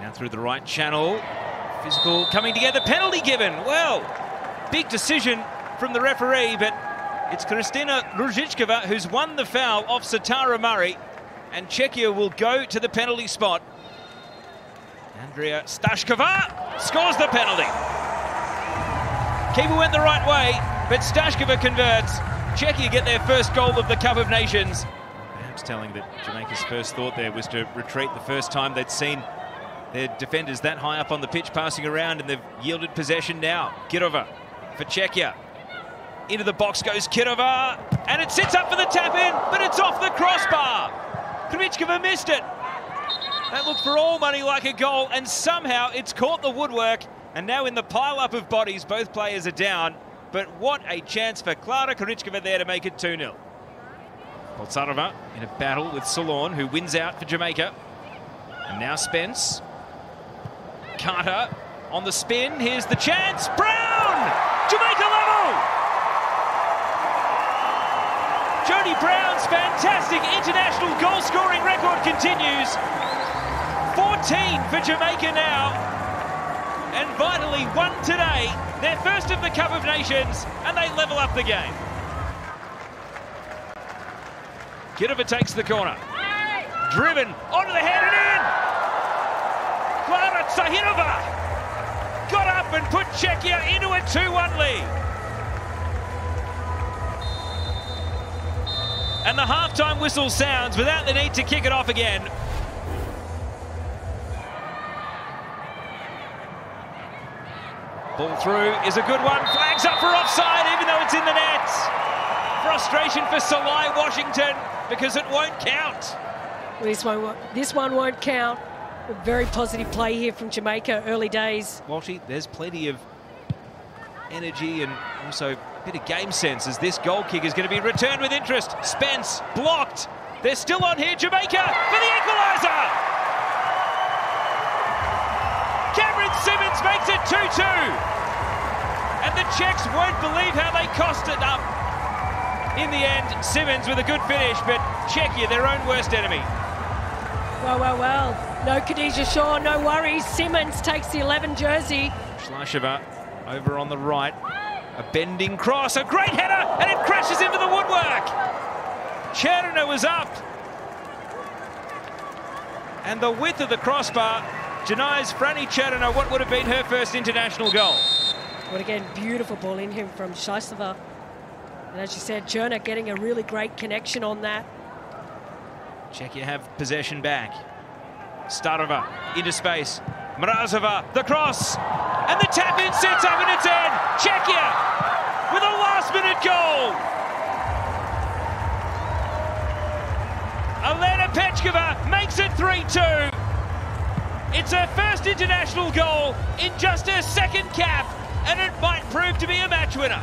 Now through the right channel. Physical coming together. Penalty given. Well, big decision from the referee, but it's Kristina Ruzickova who's won the foul off Satara Murray, and Czechia will go to the penalty spot. Andrea Stashkova scores the penalty. Keeper went the right way, but Stashkova converts. Czechia get their first goal of the Cup of Nations. Perhaps telling that Jamaica's first thought there was to retreat the first time they'd seen their defenders that high up on the pitch passing around, and they've yielded possession now. Gidova for Czechia. Into the box goes Gidova, and it sits up for the tap-in, but it's off the crossbar. Korčiaková missed it. That looked for all money like a goal, and somehow it's caught the woodwork, and now in the pile-up of bodies, both players are down. But what a chance for Klára Korčiaková there to make it 2-0. Polsarova in a battle with Salon, who wins out for Jamaica. And now Spence. Carter on the spin. Here's the chance. Brown! Jamaica level! Jody Brown's fantastic international goal-scoring record continues. 14 for Jamaica now. And vitally won today, their first of the Cup of Nations, and they level up the game. Gidova takes the corner. Driven onto the head and in! Klára Tsahirova got up and put Czechia into a 2-1 lead. And the halftime whistle sounds without the need to kick it off again. Ball through is a good one. Flags up for offside, even though it's in the net. Frustration for Salai Washington because it won't count. This one won't count. A very positive play here from Jamaica, early days. Walshie, there's plenty of energy and also a bit of game sense as this goal kick is going to be returned with interest. Spence blocked. They're still on here, Jamaica, for the equaliser! Cameron Simmons makes it 2-2. And the Czechs won't believe how they cost it up. In the end, Simmons with a good finish, but Czechia, their own worst enemy. Well. No Khadija Shaw, no worries. Simmons takes the 11 jersey. Schleicherva over on the right. A bending cross, a great header, and it crashes into the woodwork. Černá was up. And the width of the crossbar denies Franny Černá what would have been her first international goal. But again, beautiful ball in him from Schleicherva. And as you said, Černá getting a really great connection on that. Czechia have possession back. Starova into space. Mrazova, the cross. And the tap-in sits up and it's in. Czechia with a last-minute goal. Alena Pechkova makes it 3-2. It's her first international goal in just her second cap, and it might prove to be a match winner.